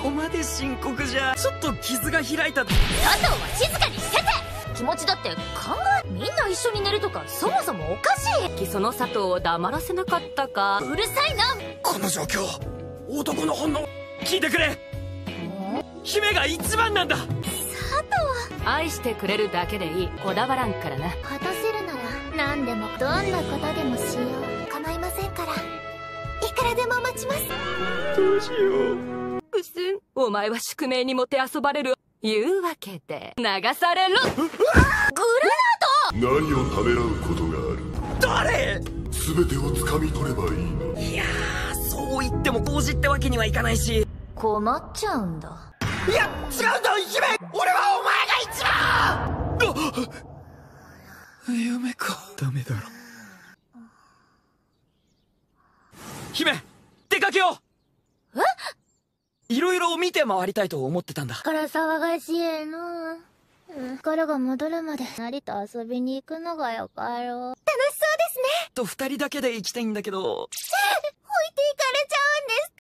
こまで深刻じゃ。ちょっと傷が開いた。佐藤は静かにしてて。気持ちだって考え、みんな一緒に寝るとかそもそもおかしい。その佐藤を黙らせなかったか。うるさいな。この状況、男の本能、聞いてくれ。姫が一番なんだ。佐藤、愛してくれるだけでいい。こだわらんからな。果たせるなら何でも、どんなことでもしよう。構いませんから、いくらでも待ちます。どうしよう。くすん、お前は宿命にもてあそばれる。いうわけで流されろ。グラナート。何をためらうことがある。誰。全てをつかみ取ればいいの。いやー、そう言っても同時ってわけにはいかないし。困っちゃうんだ。いや違うんだ姫、俺はお前が一番。あ、夢か。ダメだろ。姫、出かけよう。え、いろいろ見て回りたいと思ってたんだから騒がしいな。彼が戻るまで成田遊びに行くのがよかろう。楽しそうですね。と二人だけで行きたいんだけど。置いていか